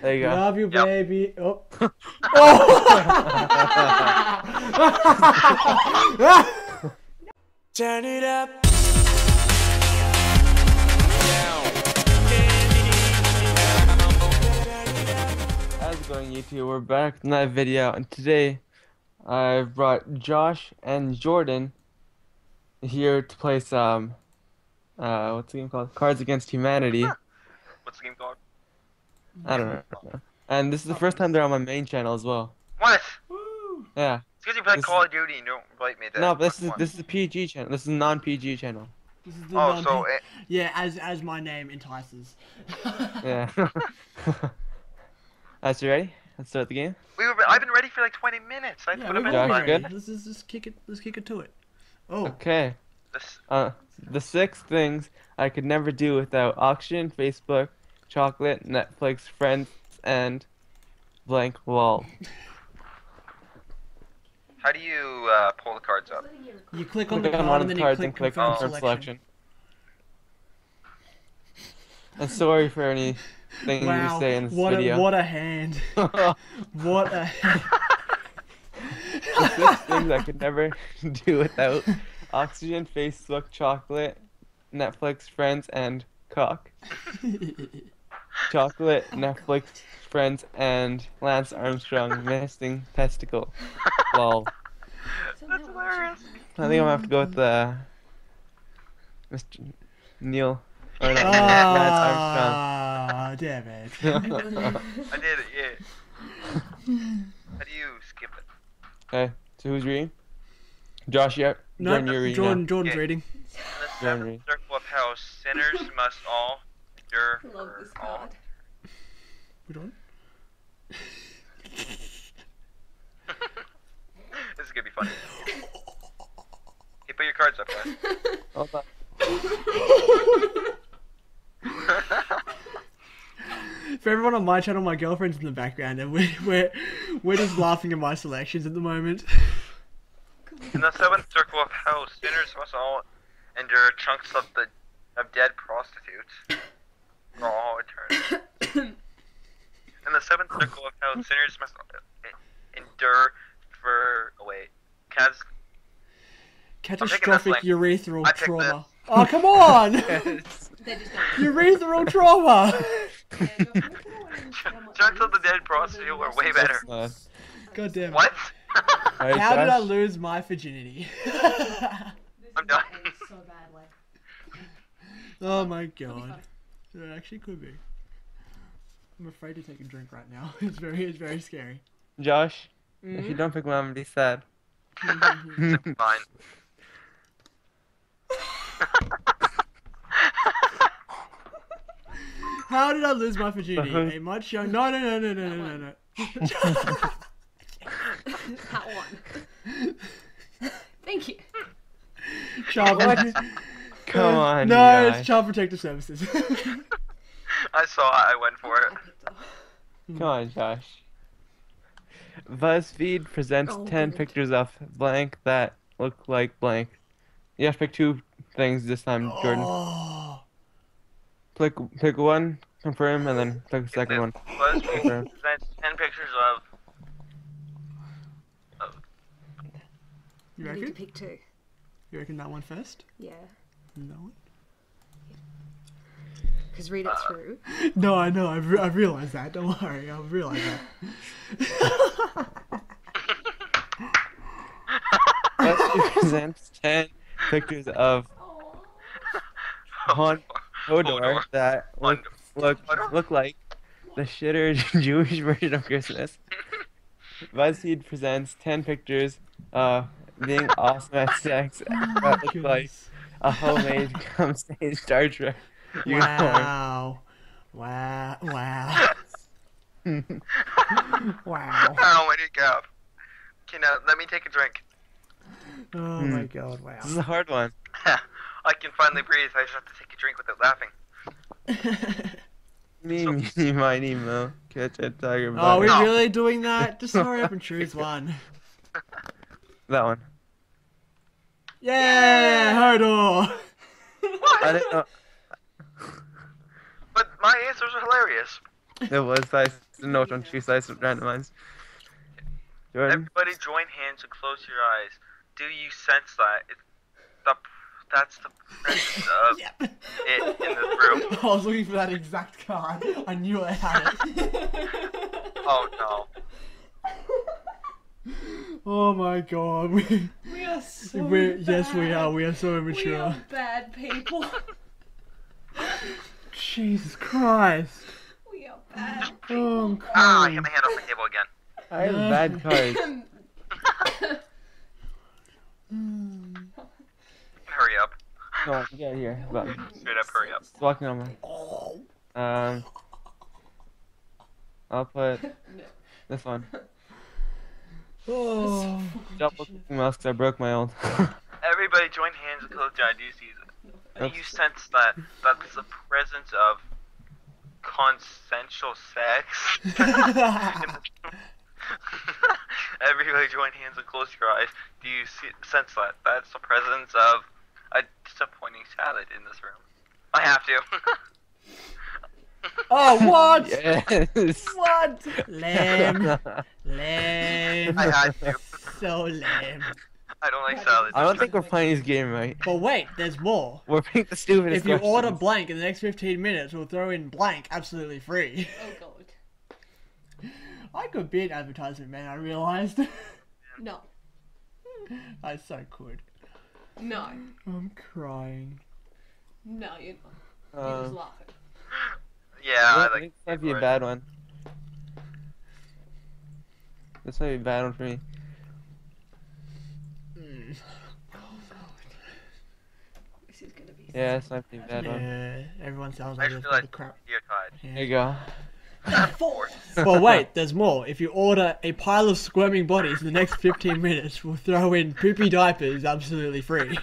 There you go. Love you, baby. Oh. Oh. Turn it up. How's it going, YouTube? We're back with another video, and today I brought Josh and Jordan here to play some what's the game called? Cards Against Humanity. What's the game called? I don't know. And this is the first time they're on my main channel as well. What? Yeah. It's because you play Call of Duty and don't invite me to. No, but this is a PG channel. This is a non-PG channel. This is the yeah, as my name entices. Yeah. Alright, so you ready? Let's start the game. I've been ready for like 20 minutes. Let's kick it to it. Oh. Okay. The six things I could never do without oxygen, Facebook, chocolate, Netflix, friends, and blank wall. How do you pull the cards up? You click on the card and then you click on selection. I'm sorry for anything you say in this video. What a hand. What a hand. The six things I could never do without oxygen, Facebook, chocolate, Netflix, friends, and cock. Chocolate, Netflix, friends, and Lance Armstrong missing testicle. Lol. That's hilarious. I think I'm gonna have to go with Mr. Neil. Or not, Lance Armstrong. Damn it. I did it, yeah. How do you skip it? Okay, so who's reading? Josh, yep. No, Jordan, you're reading. Jordan's reading. In the seventh circle of hell, sinners must all endure for all. We don't? This is gonna be funny. Hey, put your cards up, guys. Hold on. For everyone on my channel, my girlfriend's in the background, and we're just laughing at my selections at the moment. In the seventh circle of hell, sinners must all endure chunks of dead prostitutes for all eternity. In the seventh circle of hell, sinners must endure for catastrophic urethral trauma. Oh, come on! Urethral trauma. Chunks of the dead prostitute are way better. God damn it! What? How did I lose my virginity? I'm done. So bad, like. Oh my god. It actually could be. I'm afraid to take a drink right now. It's very scary. Josh, if you don't pick one, I'm gonna be sad. It's fine. How did I lose my virginity? A much younger. No. That one. Thank you. Come on. No, it's Child Protective Services. I saw it. I went for it. Come on, Josh. BuzzFeed presents 10 pictures of blank that look like blank. You have to pick two things this time, Jordan. Oh. Pick one, confirm, and then pick the second one. BuzzFeed presents 10 pictures of. You reckon? You need to pick two. You reckon that one first? Yeah. No one? Because read it through. No, I know. I've realised that. Don't worry. I've realised that. Let's present 10 pictures of Hodor that look like the shitter Jewish version of Christmas. BuzzFeed presents 10 pictures of being awesome at sex, that looks like a homemade cum stained Star Trek. Wow. Wow. Oh, where'd it go? Okay, now let me take a drink. Oh my god, wow. This is a hard one. I can finally breathe, I just have to take a drink without laughing. Me, miny, mo. Catch a tiger. Oh, we're really doing that? Just hurry up and choose one. That one. Yeah, Hodor. What? I didn't know. But my answers are hilarious. It was sliced, not on two slices randomized. Jordan? Everybody join hands and close your eyes. Do you sense that? That's the presence of it in the room. I was looking for that exact card. I knew I had it. Oh no. Oh my god. We are so bad. Yes we are. We are so immature. We are bad people. Jesus Christ. We are bad people. Oh god. Ah, I hit my hand off the table again. I have bad cards. Hurry up. Come on, get out of here. But straight up, hurry up. Walking on my... I'll put this one. Oh, double cooking mouse because I broke my old. Everybody join hands and close your eyes. You sense that that's the presence of consensual sex. Everybody join hands and close your eyes. Do you sense that? That's the presence of a disappointing salad in this room. I have to. Oh, what? Yes. What? Lame. Lame. I had to. So lame. I don't like salad. I don't think we're playing this game right. But wait, there's more. We're playing the stupidest If you order blank in the next 15 minutes, we'll throw in blank absolutely free. Oh, God. I could be an advertisement man, I realized. No. I so could. No. I'm crying. No, you're not. You're just laughing. Yeah, I think this might be a bad one. This might be a bad one for me. Mm. Oh, God. This is gonna be... Yeah, this might be a bad one. Yeah, everyone sounds like a crap. You're tired. Yeah. There you go. But wait, there's more. If you order a pile of squirming bodies in the next 15 minutes, we'll throw in poopy diapers absolutely free.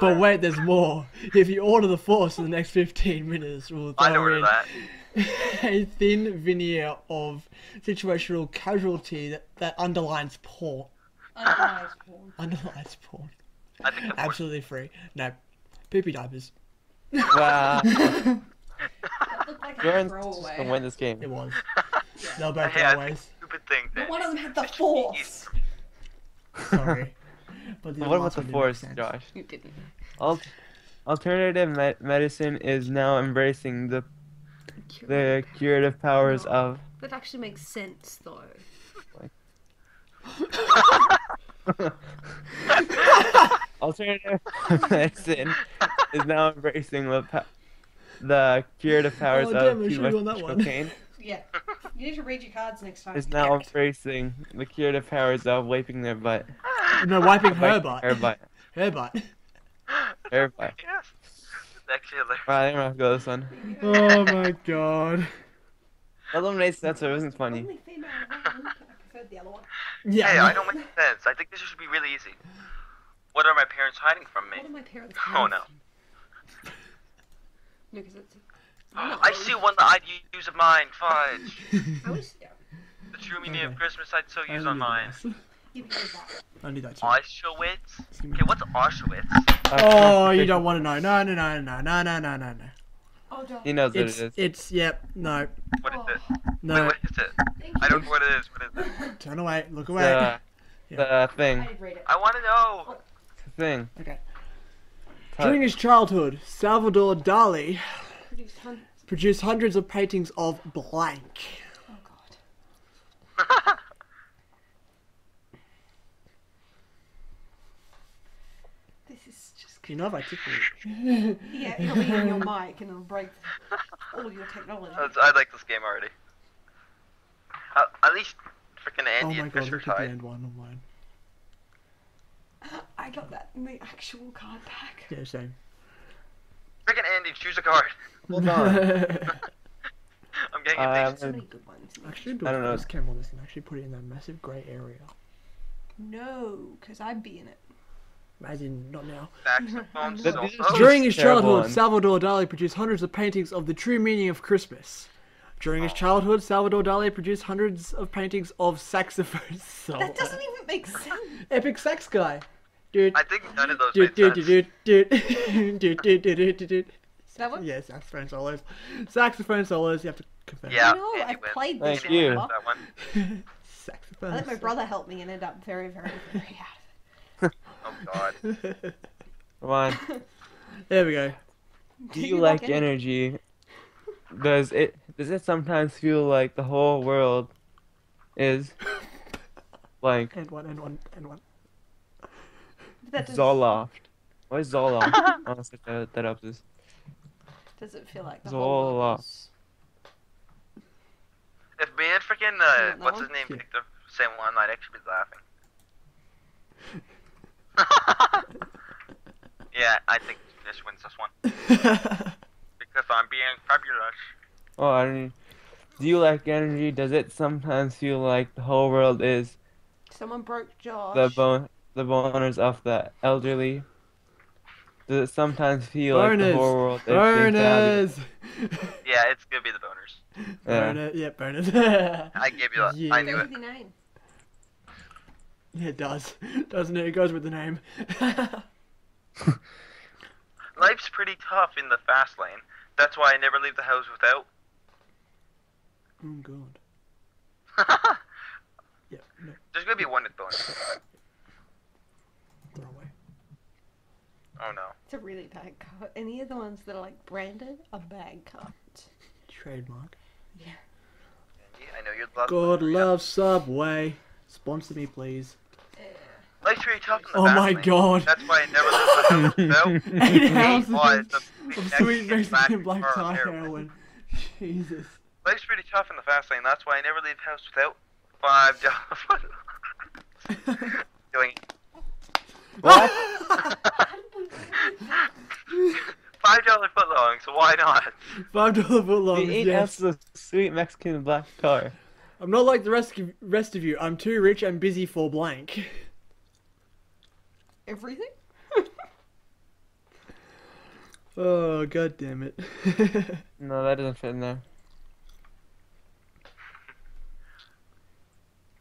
But wait, there's more. If you order the force in the next 15 minutes, we'll throw in a thin veneer of situational casualty that underlines porn. Underlines porn. Underlines porn. Absolutely free. No. Poopy diapers. Wow. Jordan's just gonna win this game. It was. They were both throwaways. But one of them had the force. Sorry. But what about the force, Josh? You didn't. Alternative medicine is now embracing the curative powers of... That actually makes sense, though. Alternative medicine is now embracing the curative powers of too much cocaine. Yeah. You need to read your cards next time. Is now embracing the curative powers of wiping their butt. No, wiping her butt. Her butt. Her butt. Her butt. That's hilarious. Right, I'm gonna have to go this one. Oh my god. Eliminates that so it wasn't funny. Only female, I preferred the other one. Yeah, hey, I don't make sense. I think this should be really easy. What are my parents hiding from me? What are my parents hiding from me? Oh no. No, it's, I see one that I'd use of mine, fudge. I wish, yeah. The true meaning of Christmas I'd still use on mine. I need that too. Auschwitz? Okay, what's Auschwitz? Oh, you don't want to know. No, no, no, no, no, no, no, no. Oh, don't. He knows what it is. It's, yep, no. What is it? No. Wait, what is it? I don't know what it is. What is it? Turn away, look away. The thing. I want to know. The thing. Okay. During his childhood, Salvador Dalí produced hundreds of paintings of blank. Oh god. This is just... You know if I tickle it. Yeah, it'll be on your mic and it'll break all your technology. I like this game already. At least frickin' Andy and Fisher tied. Oh my god, look at the end one on mine. I got that in the actual card pack. Yeah, same. Freaking Andy, choose a card. Hold on. I'm getting so many good ones. Actually, do I don't know. This camera on this and actually put it in that massive grey area. No, because I'd be in it. Imagine, not now. During his childhood, Salvador Dalí produced hundreds of paintings of the true meaning of Christmas. During his childhood, Salvador Dalí produced hundreds of paintings of saxophone solo. That doesn't even make sense. Epic sax guy. Dude. I think none of those made sense. Is that what? Yeah, saxophone solos. Saxophone solos, you have to confess. Yeah, I know, I've played this one. Saxophone. I let my brother help me and end up very, very, very out of it. Oh, God. Come on. There we go. Do you like energy? Does it sometimes feel like the whole world is like... And one. Zoloft. Why is Zoloft? I'll set that up. Does it feel like the whole world is... If me and freaking, what's his name, picked the same one, I'd actually be laughing. Yeah, I think this wins this one. Because I'm being fabulous. Oh, I don't... Do you like energy? Does it sometimes feel like the whole world is... Someone broke Josh. The boners of the elderly. Does it sometimes feel like the whole world is... Boners! Yeah, it's gonna be the boners. Boners. I gave you that. Yeah. I knew it. Yeah, it does. Doesn't it? It goes with the name. Life's pretty tough in the fast lane. That's why I never leave the house without. Oh, God. Yeah, no. There's gonna be one at bonus. Throw away. Oh, no. It's a really bad cut. Any of the ones that are, like, branded are bad cuts. Trademark. Yeah. Andy, I know you'd love... God love Subway. Sponsor me, please. Life's really tough in the Oh my god. That's why I never lived in the house without. 8 hours of sweet Mexican black tar heroin. Jesus. Life's really tough in the fast lane. That's why I never leave the house without $5. Doing it. What? $5 footlongs, so why not? $5 footlongs, yes. The sweet Mexican black tar. I'm not like the rest of you. I'm too rich and busy for blank. Everything? Oh, god damn it. No, that doesn't fit in there.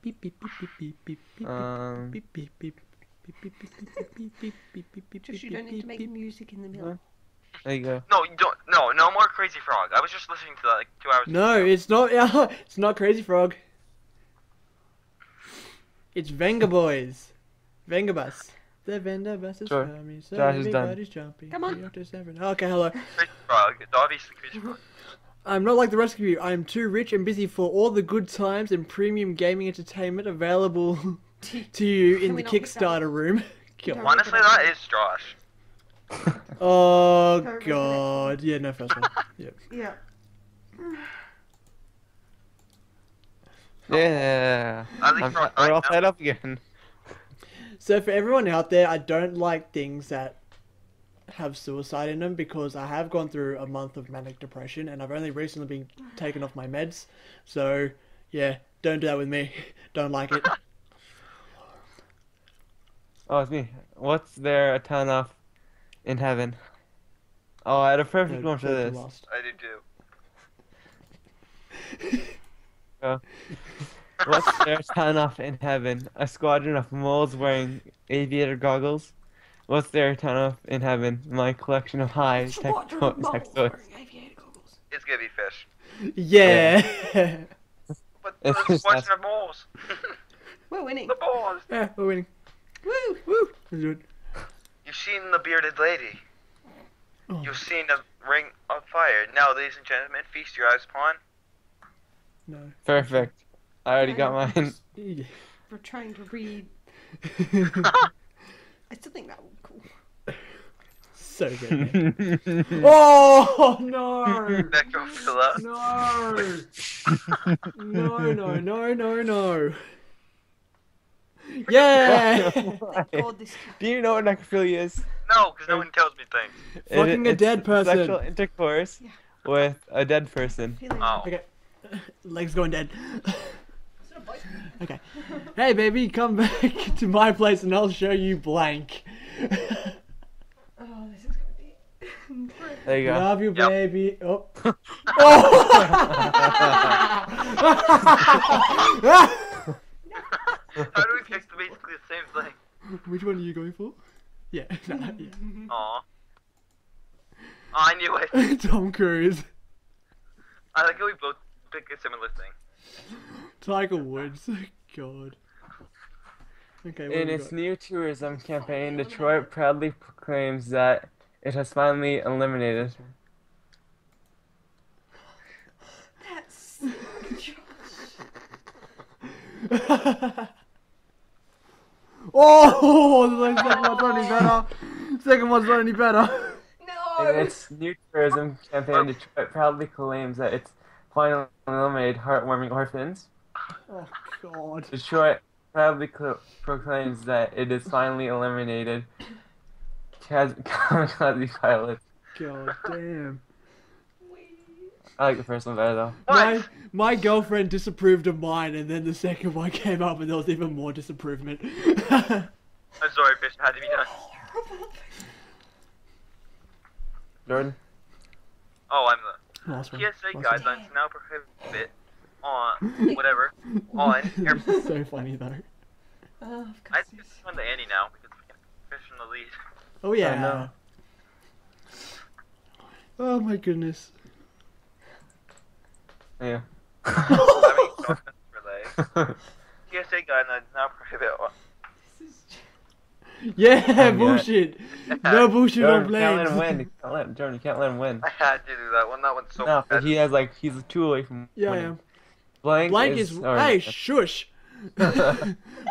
Beep, beep, beep, beep, beep, beep, beep, beep, beep, beep. Just you don't need to make music in the middle. There you go. No, you don't. No, no more Crazy Frog. I was just listening to that like 2 hours ago. No, it's not. It's not Crazy Frog. It's Venga Boys. Venga Bus. The Venga Bus is coming. So everybody's jumping. Come on. Okay, hello. Crazy Frog. It's obviously Crazy Frog. I'm not like the rest of you. I'm too rich and busy for all the good times and premium gaming entertainment available to you in the Kickstarter room. Honestly, that is Josh. Oh, God. Yeah, no, first one. Yep. Yeah. Yeah. We're all fed up again. So for everyone out there, I don't like things that have suicide in them because I have gone through a month of manic depression and I've only recently been taken off my meds. So, yeah, don't do that with me. Don't like it. Oh, it's me. What's there a ton of in heaven? Oh, I had a perfect one for this. I do too. Oh. What's there a ton of in heaven? A squadron of moles wearing aviator goggles? What's there a ton of in heaven? My collection of high tech toys. It's gonna be fish. Yeah. But the squadron of moles. We're winning. The balls. Yeah, we're winning. Woo! Woo! Dude. You've seen the bearded lady. Oh. You've seen the ring of fire. Now, ladies and gentlemen, feast your eyes upon. No. Perfect. I already got mine. We're trying to read. I still think that was cool. So good. Man. Oh no! No! No! Yeah! Do you know what necrophilia is? No, because no one tells me things. Fucking a dead person. Sexual intercourse with a dead person. Oh. Okay. Legs going dead. Okay. Hey, baby, come back to my place and I'll show you blank. Oh, this is going to be... There you go. Love you, baby. Oh. Oh! How do we pick basically the same thing? Which one are you going for? Yeah. Nah, yeah. Aww. I knew it. Tom Cruise. I like how we both pick a similar thing. Tiger Woods. God. Okay, in its new tourism campaign, Detroit proudly proclaims that it has finally eliminated. That's... Oh, the second one's not any better. Second one's not any better. No. In its new tourism campaign, Detroit proudly claims that it's finally eliminated heartwarming orphans. Oh God. Detroit proudly proclaims that it has finally eliminated kamikaze pilots. God damn. I like the first one better though. My girlfriend disapproved of mine, and then the second one came up, and there was even more disapproval. I'm sorry, Fish. It had to be done. Jordan. Oh, I'm the TSA guidelines now prohibit on whatever on airplanes. So funny though. Oh, I think it's on the Andy now because we can fish in the lead. Oh yeah. No. Oh my goodness. Yeah. I mean, for like, TSA guidelines now prohibit. Yeah, bullshit. No bullshit Jordan, on planes. Can't let him win. Jordan, you can't let him win. I had to do that one. That one's so bad. No, but he has like he's 2 away from winning. Yeah. Blank is hey shush.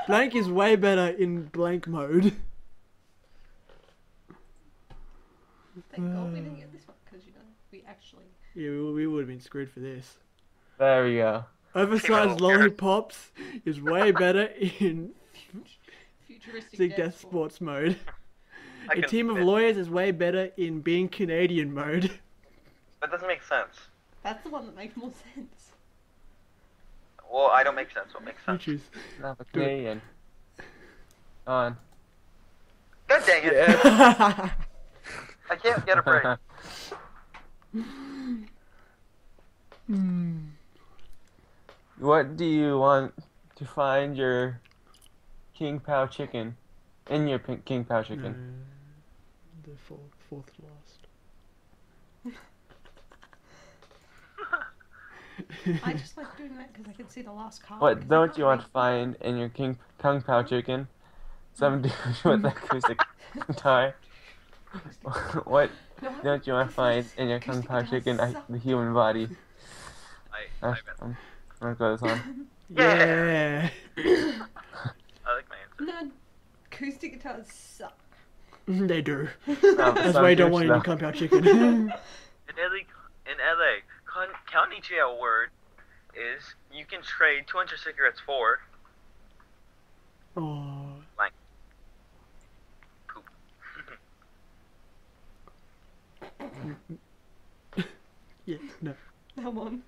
Blank is way better in blank mode. Thank God we didn't get this one because you know we actually. Yeah, we would have been screwed for this. There we go. Oversized lollipops is way better in futuristic death sports mode. A team of lawyers is way better in being Canadian mode. That doesn't make sense. That's the one that makes more sense. Well, I don't make sense. What makes sense? You choose. Not a Canadian. On. God dang it! Yeah. I can't get a break. What do you want to find your King Pao chicken? In your King Pao chicken. The fourth last. I just like doing that because I can see the last card. What don't you want to find in your King Pao chicken? Some dude with an acoustic guitar. What don't you want to find in your King Pao chicken? The human body. I'm gonna go this on. Yeah! I like my answer. No, acoustic guitars suck. They do. That's why I don't want you to King Pao chicken. In LA, county jail word is you can trade 200 cigarettes for. Oh. Like. Poop. Yeah, no. That one.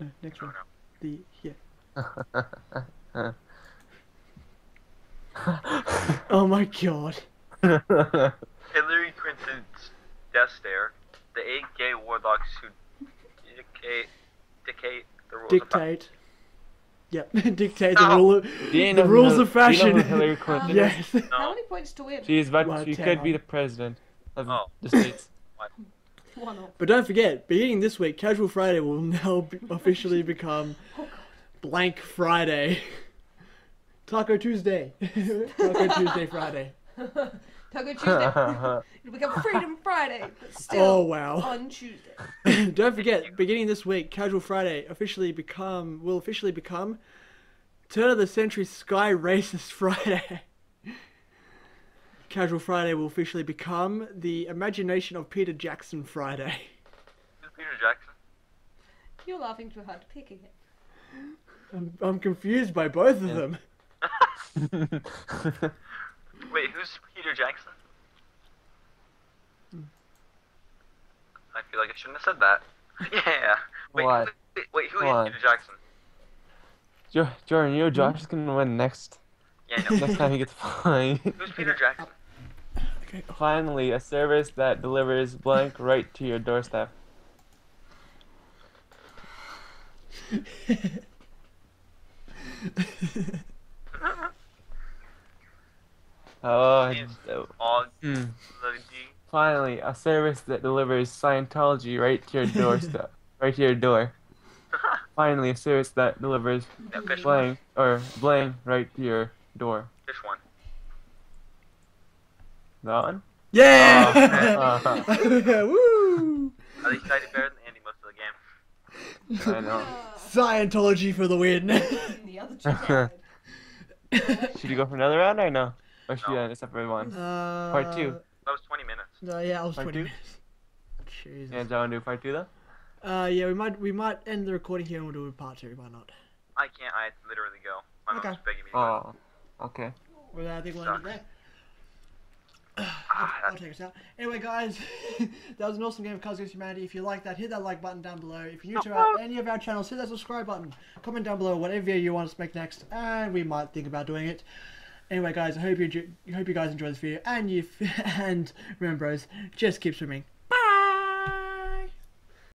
No, next one. The, yeah. Oh my God. Hillary Clinton's death stare. The 8 gay warlocks who dictate the rules of fashion. Yep, dictate the rules of fashion. Do you know Hillary Clinton? Yes. No. How many points do we have? She could be the president of the States. But don't forget, beginning this week, Casual Friday will now officially become Blank Friday. Taco Tuesday. Taco Tuesday Friday. Taco Tuesday. It'll become Freedom Friday, but still on Tuesday. Don't forget, beginning this week, Casual Friday will officially become Turn of the Century Sky Racist Friday. Casual Friday will officially become the Imagination of Peter Jackson Friday. Who's Peter Jackson? You're laughing too hard, picking it. I'm confused by both of them. Wait, who's Peter Jackson? I feel like I shouldn't have said that. Yeah. Wait, who is Peter Jackson? Jordan, you know Josh is gonna win next. Yeah, no. Next time he gets fined. Who's Peter Jackson? Okay. Finally, a service that delivers blank right to your doorstep. Oh, all Finally, a service that delivers Scientology right to your doorstep. Right to your door. Finally, a service that delivers bling right to your door. This one. That one? Yeah! Woo! At least I did better than Andy most of the game. I know. Scientology for the win. Should we go for another round or no? Or should we end a separate one? Part 2. That was 20 minutes. Yeah, that was part 20 minutes. Jesus. And do you want to do part 2 though? Yeah, we might end the recording here and we'll do a part 2, why not? I can't, I literally go. My mom's begging me to go. Oh, okay. Well, I think we'll end it there. I'll take us out. Anyway, guys, that was an awesome game of Cards Against Humanity. If you like that, hit that like button down below. If you're new to any of our channels, hit that subscribe button. Comment down below whatever video you want us to make next, and we might think about doing it. Anyway, guys, I hope you guys enjoy this video, and remember, bros, just keep swimming.